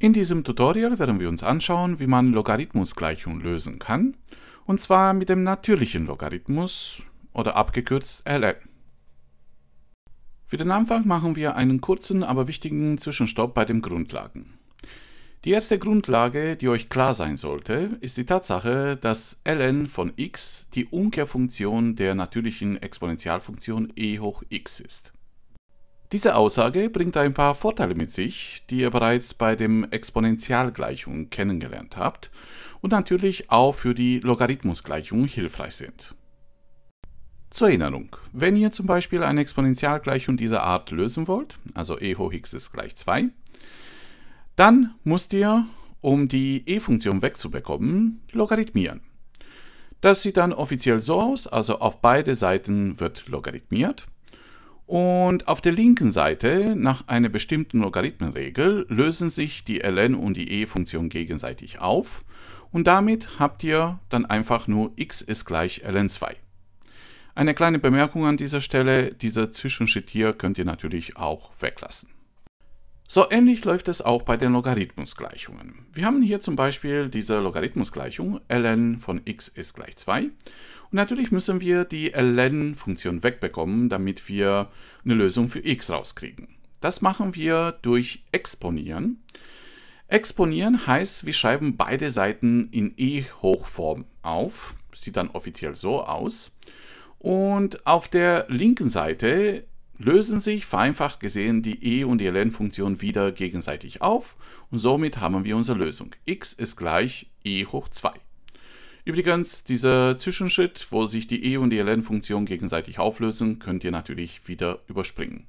In diesem Tutorial werden wir uns anschauen, wie man Logarithmusgleichungen lösen kann, und zwar mit dem natürlichen Logarithmus oder abgekürzt LN. Für den Anfang machen wir einen kurzen, aber wichtigen Zwischenstopp bei den Grundlagen. Die erste Grundlage, die euch klar sein sollte, ist die Tatsache, dass LN von x die Umkehrfunktion der natürlichen Exponentialfunktion e hoch x ist. Diese Aussage bringt ein paar Vorteile mit sich, die ihr bereits bei den Exponentialgleichungen kennengelernt habt und natürlich auch für die Logarithmusgleichungen hilfreich sind. Zur Erinnerung, wenn ihr zum Beispiel eine Exponentialgleichung dieser Art lösen wollt, also e hoch x ist gleich 2, dann müsst ihr, um die e-Funktion wegzubekommen, logarithmieren. Das sieht dann offiziell so aus, also auf beide Seiten wird logarithmiert. Und auf der linken Seite, nach einer bestimmten Logarithmenregel, lösen sich die ln und die e-Funktion gegenseitig auf. Und damit habt ihr dann einfach nur x ist gleich ln2. Eine kleine Bemerkung an dieser Stelle, dieser Zwischenschritt hier könnt ihr natürlich auch weglassen. So ähnlich läuft es auch bei den Logarithmusgleichungen. Wir haben hier zum Beispiel diese Logarithmusgleichung ln von x ist gleich 2. Und natürlich müssen wir die ln-Funktion wegbekommen, damit wir eine Lösung für x rauskriegen. Das machen wir durch Exponieren. Exponieren heißt, wir schreiben beide Seiten in e-Hochform auf. Sieht dann offiziell so aus. Und auf der linken Seite lösen sich, vereinfacht gesehen, die e- und die ln-Funktion wieder gegenseitig auf. Und somit haben wir unsere Lösung. x ist gleich e hoch 2. Übrigens, dieser Zwischenschritt, wo sich die e- und die ln-Funktion gegenseitig auflösen, könnt ihr natürlich wieder überspringen.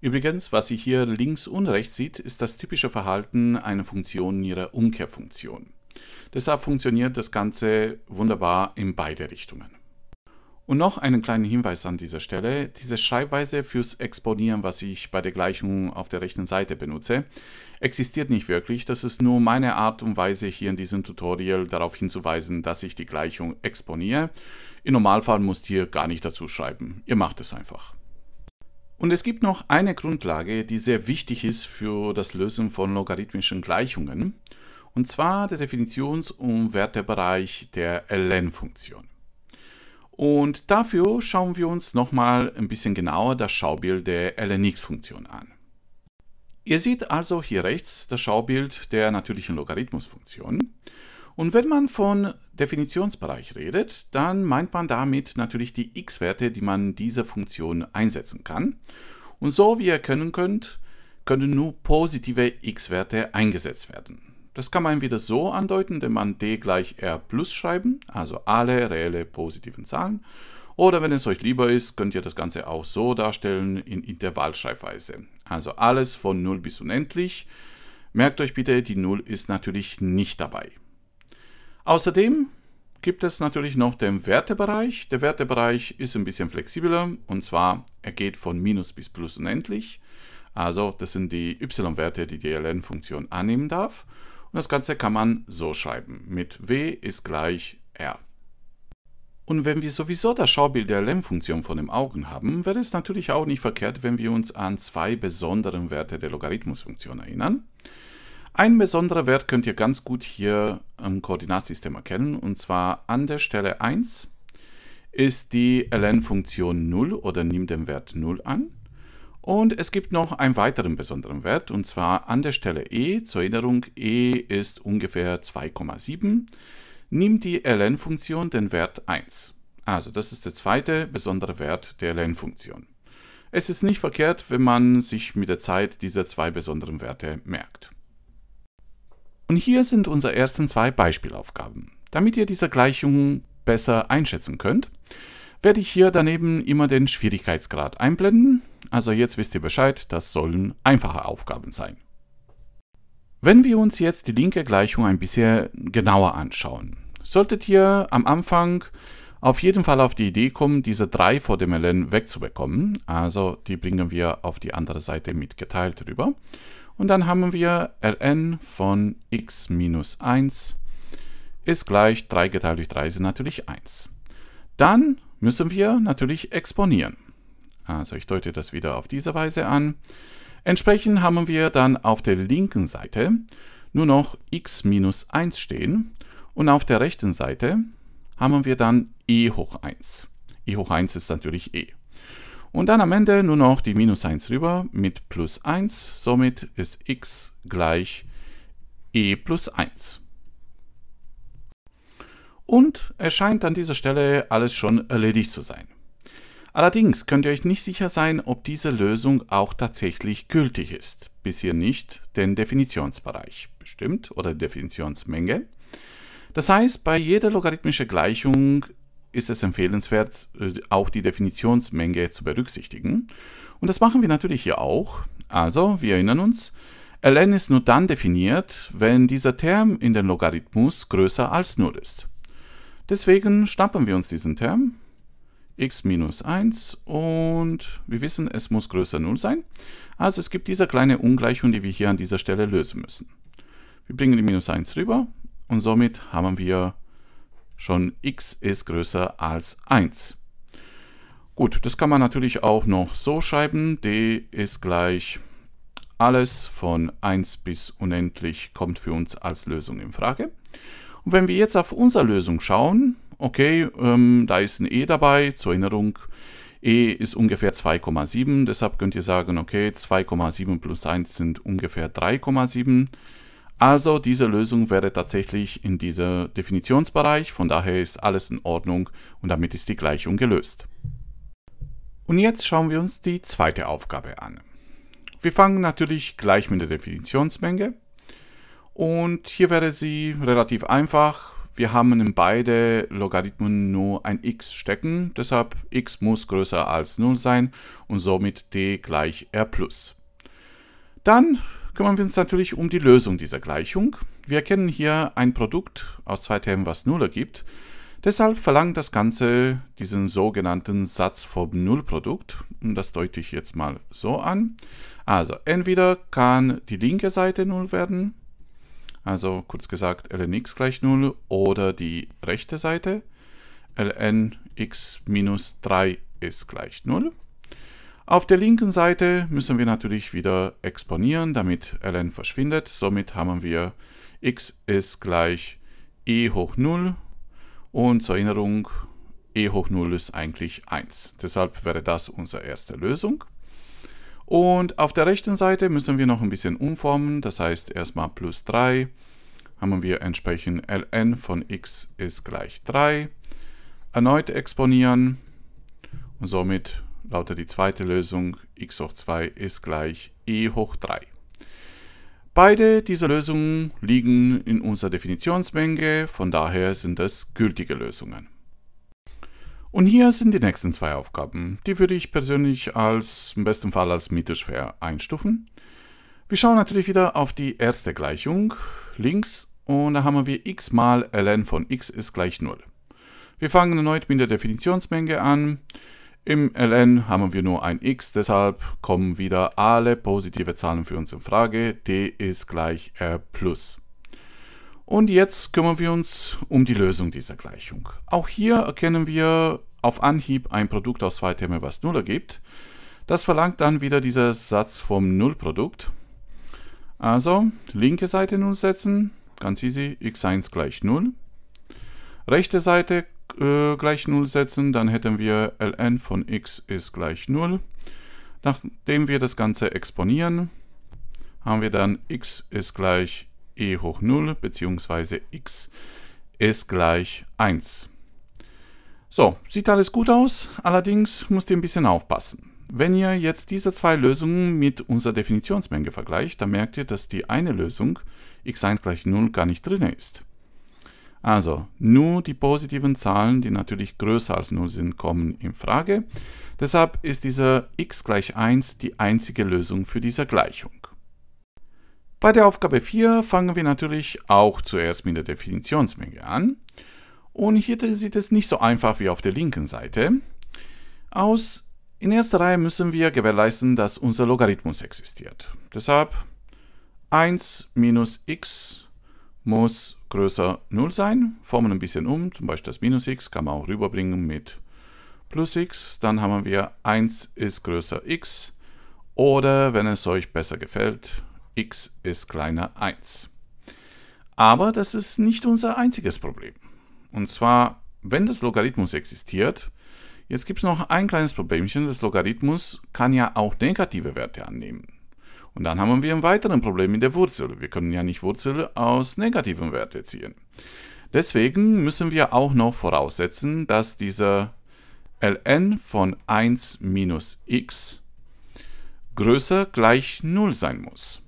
Übrigens, was ihr hier links und rechts seht, ist das typische Verhalten einer Funktion ihrer Umkehrfunktion. Deshalb funktioniert das Ganze wunderbar in beide Richtungen. Und noch einen kleinen Hinweis an dieser Stelle. Diese Schreibweise fürs Exponieren, was ich bei der Gleichung auf der rechten Seite benutze, existiert nicht wirklich. Das ist nur meine Art und Weise, hier in diesem Tutorial darauf hinzuweisen, dass ich die Gleichung exponiere. Im Normalfall müsst ihr gar nicht dazu schreiben. Ihr macht es einfach. Und es gibt noch eine Grundlage, die sehr wichtig ist für das Lösen von logarithmischen Gleichungen. Und zwar der Definitions- und Wertebereich der ln-Funktion. Und dafür schauen wir uns nochmal ein bisschen genauer das Schaubild der lnx-Funktion an. Ihr seht also hier rechts das Schaubild der natürlichen Logarithmusfunktion. Und wenn man von Definitionsbereich redet, dann meint man damit natürlich die x-Werte, die man dieser Funktion einsetzen kann. Und so wie ihr erkennen könnt, können nur positive x-Werte eingesetzt werden. Das kann man wieder so andeuten, indem man d gleich r plus schreiben, also alle reelle positiven Zahlen. Oder wenn es euch lieber ist, könnt ihr das Ganze auch so darstellen in Intervallschreibweise. Also alles von 0 bis unendlich. Merkt euch bitte, die 0 ist natürlich nicht dabei. Außerdem gibt es natürlich noch den Wertebereich. Der Wertebereich ist ein bisschen flexibler, und zwar er geht von minus bis plus unendlich. Also das sind die y-Werte, die die ln-Funktion annehmen darf. Und das Ganze kann man so schreiben, mit w ist gleich r. Und wenn wir sowieso das Schaubild der ln-Funktion vor den Augen haben, wäre es natürlich auch nicht verkehrt, wenn wir uns an zwei besondere Werte der Logarithmusfunktion erinnern. Ein besonderer Wert könnt ihr ganz gut hier im Koordinatsystem erkennen, und zwar an der Stelle 1 ist die ln-Funktion 0 oder nimmt den Wert 0 an. Und es gibt noch einen weiteren besonderen Wert, und zwar an der Stelle e. Zur Erinnerung, e ist ungefähr 2,7. Nimmt die ln-Funktion den Wert 1. Also das ist der zweite besondere Wert der ln-Funktion. Es ist nicht verkehrt, wenn man sich mit der Zeit diese zwei besonderen Werte merkt. Und hier sind unsere ersten zwei Beispielaufgaben. Damit ihr diese Gleichung besser einschätzen könnt, werde ich hier daneben immer den Schwierigkeitsgrad einblenden. Also jetzt wisst ihr Bescheid, das sollen einfache Aufgaben sein. Wenn wir uns jetzt die linke Gleichung ein bisschen genauer anschauen, solltet ihr am Anfang auf jeden Fall auf die Idee kommen, diese 3 vor dem ln wegzubekommen. Also die bringen wir auf die andere Seite mit geteilt rüber. Und dann haben wir ln von x minus 1 ist gleich 3 geteilt durch 3 ist natürlich 1. Dann müssen wir natürlich exponieren. Also ich deute das wieder auf diese Weise an. Entsprechend haben wir dann auf der linken Seite nur noch x minus 1 stehen und auf der rechten Seite haben wir dann e hoch 1. e hoch 1 ist natürlich e. Und dann am Ende nur noch die minus 1 rüber mit plus 1. Somit ist x gleich e plus 1. Und es scheint an dieser Stelle alles schon erledigt zu sein. Allerdings könnt ihr euch nicht sicher sein, ob diese Lösung auch tatsächlich gültig ist. Bisher nicht den Definitionsbereich bestimmt oder Definitionsmenge. Das heißt, bei jeder logarithmischen Gleichung ist es empfehlenswert, auch die Definitionsmenge zu berücksichtigen. Und das machen wir natürlich hier auch. Also, wir erinnern uns, ln ist nur dann definiert, wenn dieser Term in den Logarithmus größer als 0 ist. Deswegen schnappen wir uns diesen Term, x minus 1, und wir wissen, es muss größer 0 sein. Also es gibt diese kleine Ungleichung, die wir hier an dieser Stelle lösen müssen. Wir bringen die minus 1 rüber und somit haben wir schon x ist größer als 1. Gut, das kann man natürlich auch noch so schreiben. D ist gleich alles von 1 bis unendlich kommt für uns als Lösung in Frage. Und wenn wir jetzt auf unsere Lösung schauen, okay, da ist ein e dabei, zur Erinnerung, e ist ungefähr 2,7, deshalb könnt ihr sagen, okay, 2,7 plus 1 sind ungefähr 3,7. Also diese Lösung wäre tatsächlich in diesem Definitionsbereich, von daher ist alles in Ordnung und damit ist die Gleichung gelöst. Und jetzt schauen wir uns die zweite Aufgabe an. Wir fangen natürlich gleich mit der Definitionsmenge und hier wäre sie relativ einfach. Wir haben in beide Logarithmen nur ein x stecken, deshalb x muss größer als 0 sein und somit d gleich r+. Dann kümmern wir uns natürlich um die Lösung dieser Gleichung. Wir erkennen hier ein Produkt aus zwei Termen, was 0 ergibt. Deshalb verlangt das Ganze diesen sogenannten Satz vom Nullprodukt. Und das deute ich jetzt mal so an. Also entweder kann die linke Seite 0 werden, also kurz gesagt ln x gleich 0, oder die rechte Seite ln x minus 3 ist gleich 0. Auf der linken Seite müssen wir natürlich wieder exponieren, damit ln verschwindet. Somit haben wir x ist gleich e hoch 0 und zur Erinnerung, e hoch 0 ist eigentlich 1. Deshalb wäre das unsere erste Lösung. Und auf der rechten Seite müssen wir noch ein bisschen umformen, das heißt erstmal plus 3 haben wir entsprechend ln von x ist gleich 3. Erneut exponieren und somit lautet die zweite Lösung, x hoch 2 ist gleich e hoch 3. Beide diese Lösungen liegen in unserer Definitionsmenge, von daher sind das gültige Lösungen. Und hier sind die nächsten zwei Aufgaben. Die würde ich persönlich als, im besten Fall als mittelschwer einstufen. Wir schauen natürlich wieder auf die erste Gleichung links und da haben wir x mal ln von x ist gleich 0. Wir fangen erneut mit der Definitionsmenge an. Im ln haben wir nur ein x, deshalb kommen wieder alle positive Zahlen für uns in Frage. D ist gleich r+. Und jetzt kümmern wir uns um die Lösung dieser Gleichung. Auch hier erkennen wir auf Anhieb ein Produkt aus zwei Termen, was 0 ergibt. Das verlangt dann wieder dieser Satz vom Nullprodukt. Also linke Seite 0 setzen, ganz easy, x1 gleich 0. Rechte Seite gleich 0 setzen, dann hätten wir ln von x ist gleich 0. Nachdem wir das Ganze exponieren, haben wir dann x ist gleich e hoch 0 bzw. x ist gleich 1. So, sieht alles gut aus, allerdings müsst ihr ein bisschen aufpassen. Wenn ihr jetzt diese zwei Lösungen mit unserer Definitionsmenge vergleicht, dann merkt ihr, dass die eine Lösung x1 gleich 0 gar nicht drin ist. Also nur die positiven Zahlen, die natürlich größer als 0 sind, kommen in Frage. Deshalb ist dieser x gleich 1 die einzige Lösung für diese Gleichung. Bei der Aufgabe 4 fangen wir natürlich auch zuerst mit der Definitionsmenge an. Und hier sieht es nicht so einfach wie auf der linken Seite aus. In erster Reihe müssen wir gewährleisten, dass unser Logarithmus existiert. Deshalb 1 minus x muss größer 0 sein, formen ein bisschen um, zum Beispiel das minus x kann man auch rüberbringen mit plus x, dann haben wir 1 ist größer x oder wenn es euch besser gefällt, x ist kleiner 1. Aber das ist nicht unser einziges Problem. Und zwar, wenn das Logarithmus existiert, jetzt gibt es noch ein kleines Problemchen, das Logarithmus kann ja auch negative Werte annehmen. Und dann haben wir ein weiteres Problem in der Wurzel. Wir können ja nicht Wurzel aus negativen Werten ziehen. Deswegen müssen wir auch noch voraussetzen, dass dieser ln von 1 minus x größer gleich 0 sein muss.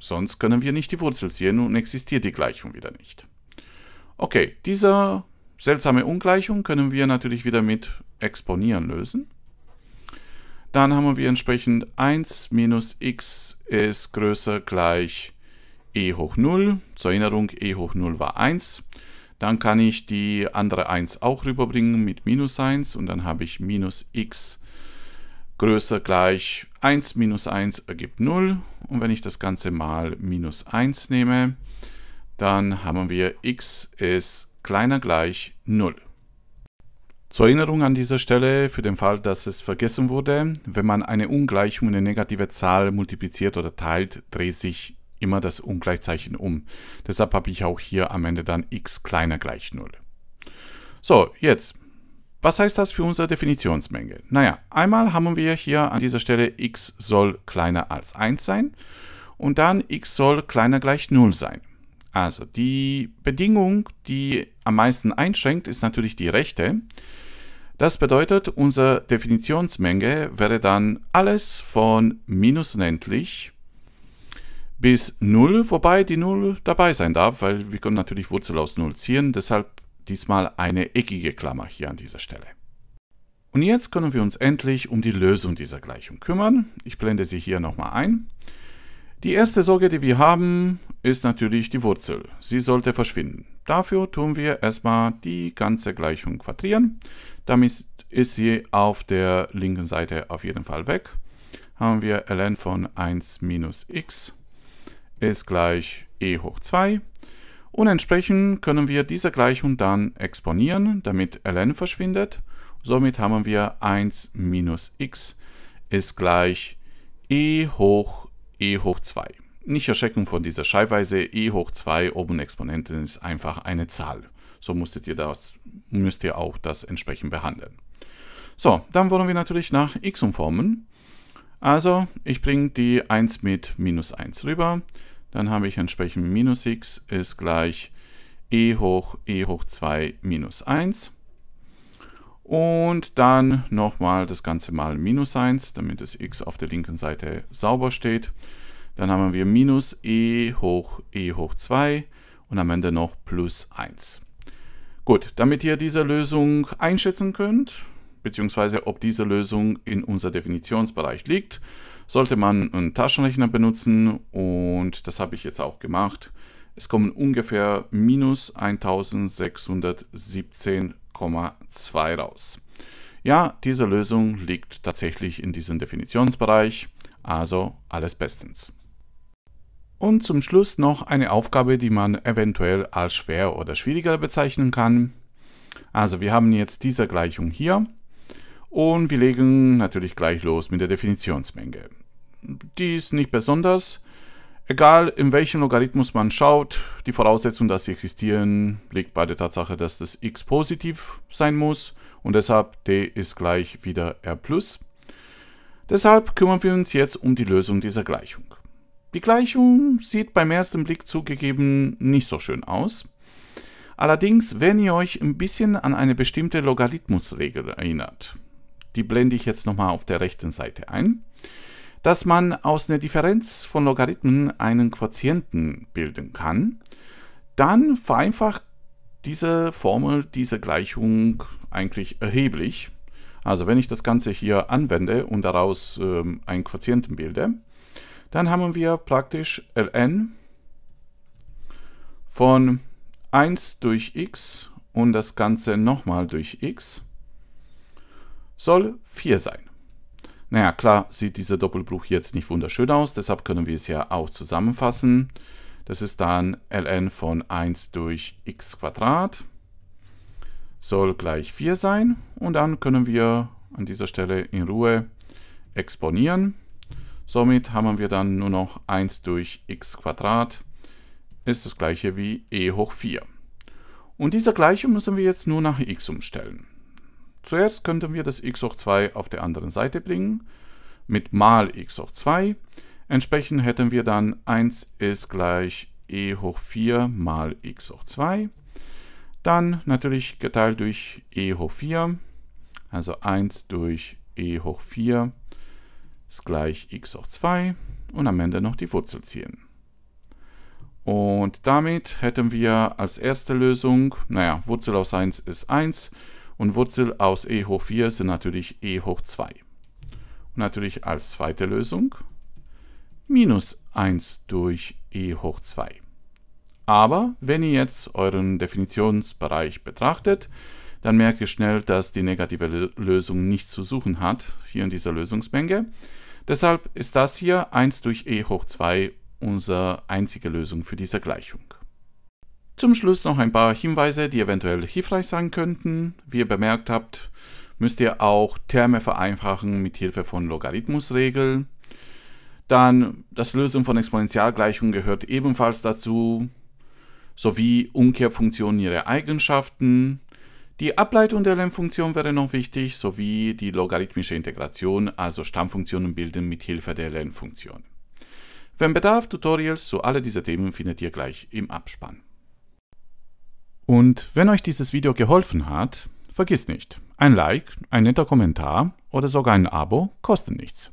Sonst können wir nicht die Wurzel ziehen und existiert die Gleichung wieder nicht. Okay, diese seltsame Ungleichung können wir natürlich wieder mit Exponieren lösen. Dann haben wir entsprechend 1 minus x ist größer gleich e hoch 0. Zur Erinnerung, e hoch 0 war 1. Dann kann ich die andere 1 auch rüberbringen mit minus 1 und dann habe ich minus x größer gleich 1 minus 1 ergibt 0. Und wenn ich das Ganze mal minus 1 nehme, dann haben wir x ist kleiner gleich 0. Zur Erinnerung an dieser Stelle, für den Fall, dass es vergessen wurde, wenn man eine Ungleichung, eine negative Zahl multipliziert oder teilt, dreht sich immer das Ungleichzeichen um. Deshalb habe ich auch hier am Ende dann x kleiner gleich 0. So, jetzt, was heißt das für unsere Definitionsmenge? Naja, einmal haben wir hier an dieser Stelle x soll kleiner als 1 sein und dann x soll kleiner gleich 0 sein. Also die Bedingung, die am meisten einschränkt, ist natürlich die rechte. Das bedeutet, unsere Definitionsmenge wäre dann alles von minus unendlich bis 0, wobei die 0 dabei sein darf, weil wir können natürlich Wurzel aus 0 ziehen, deshalb diesmal eine eckige Klammer hier an dieser Stelle. Und jetzt können wir uns endlich um die Lösung dieser Gleichung kümmern. Ich blende sie hier nochmal ein. Die erste Sorge, die wir haben, ist natürlich die Wurzel. Sie sollte verschwinden. Dafür tun wir erstmal die ganze Gleichung quadrieren. Damit ist sie auf der linken Seite auf jeden Fall weg. Haben wir ln von 1 minus x ist gleich e hoch 2. Und entsprechend können wir diese Gleichung dann exponieren, damit ln verschwindet. Somit haben wir 1 minus x ist gleich e hoch 2. Nicht erschrecken von dieser Schreibweise, e hoch 2 oben Exponenten ist einfach eine Zahl. So müsst ihr auch das entsprechend behandeln. So, dann wollen wir natürlich nach x umformen. Also, ich bringe die 1 mit minus 1 rüber. Dann habe ich entsprechend minus x ist gleich e hoch 2 minus 1. Und dann nochmal das Ganze mal minus 1, damit das x auf der linken Seite sauber steht. Dann haben wir minus e hoch 2 und am Ende noch plus 1. Gut, damit ihr diese Lösung einschätzen könnt, beziehungsweise ob diese Lösung in unser Definitionsbereich liegt, sollte man einen Taschenrechner benutzen und das habe ich jetzt auch gemacht. Es kommen ungefähr minus 1617,2 raus. Ja, diese Lösung liegt tatsächlich in diesem Definitionsbereich, also alles bestens. Und zum Schluss noch eine Aufgabe, die man eventuell als schwer oder schwieriger bezeichnen kann. Also wir haben jetzt diese Gleichung hier und wir legen natürlich gleich los mit der Definitionsmenge. Die ist nicht besonders. Egal in welchem Logarithmus man schaut, die Voraussetzung, dass sie existieren, liegt bei der Tatsache, dass das x positiv sein muss und deshalb d ist gleich wieder r+. Deshalb kümmern wir uns jetzt um die Lösung dieser Gleichung. Die Gleichung sieht beim ersten Blick zugegeben nicht so schön aus. Allerdings, wenn ihr euch ein bisschen an eine bestimmte Logarithmusregel erinnert, die blende ich jetzt nochmal auf der rechten Seite ein, dass man aus einer Differenz von Logarithmen einen Quotienten bilden kann, dann vereinfacht diese Formel, diese Gleichung eigentlich erheblich. Also wenn ich das Ganze hier anwende und daraus einen Quotienten bilde, dann haben wir praktisch ln von 1 durch x und das Ganze nochmal durch x soll 4 sein. Naja, klar sieht dieser Doppelbruch jetzt nicht wunderschön aus, deshalb können wir es ja auch zusammenfassen. Das ist dann ln von 1 durch x² soll gleich 4 sein. Und dann können wir an dieser Stelle in Ruhe exponieren. Somit haben wir dann nur noch 1 durch x² ist das gleiche wie e hoch 4. Und diese Gleichung müssen wir jetzt nur nach x umstellen. Zuerst könnten wir das x hoch 2 auf der anderen Seite bringen, mit mal x hoch 2. Entsprechend hätten wir dann 1 ist gleich e hoch 4 mal x hoch 2. Dann natürlich geteilt durch e hoch 4, also 1 durch e hoch 4 ist gleich x hoch 2 und am Ende noch die Wurzel ziehen. Und damit hätten wir als erste Lösung, naja, Wurzel aus 1 ist 1 und Wurzel aus e hoch 4 sind natürlich e hoch 2. Und natürlich als zweite Lösung minus 1 durch e hoch 2. Aber wenn ihr jetzt euren Definitionsbereich betrachtet, dann merkt ihr schnell, dass die negative Lösung nichts zu suchen hat, hier in dieser Lösungsmenge. Deshalb ist das hier 1 durch e hoch 2 unsere einzige Lösung für diese Gleichung. Zum Schluss noch ein paar Hinweise, die eventuell hilfreich sein könnten. Wie ihr bemerkt habt, müsst ihr auch Terme vereinfachen mit Hilfe von Logarithmusregeln. Dann das Lösen von Exponentialgleichungen gehört ebenfalls dazu, sowie Umkehrfunktionen ihrer Eigenschaften. Die Ableitung der Lernfunktion wäre noch wichtig, sowie die logarithmische Integration, also Stammfunktionen bilden mit Hilfe der Lernfunktion. Wenn Bedarf, Tutorials zu all diesen Themen findet ihr gleich im Abspann. Und wenn euch dieses Video geholfen hat, vergisst nicht, ein Like, ein netter Kommentar oder sogar ein Abo kosten nichts.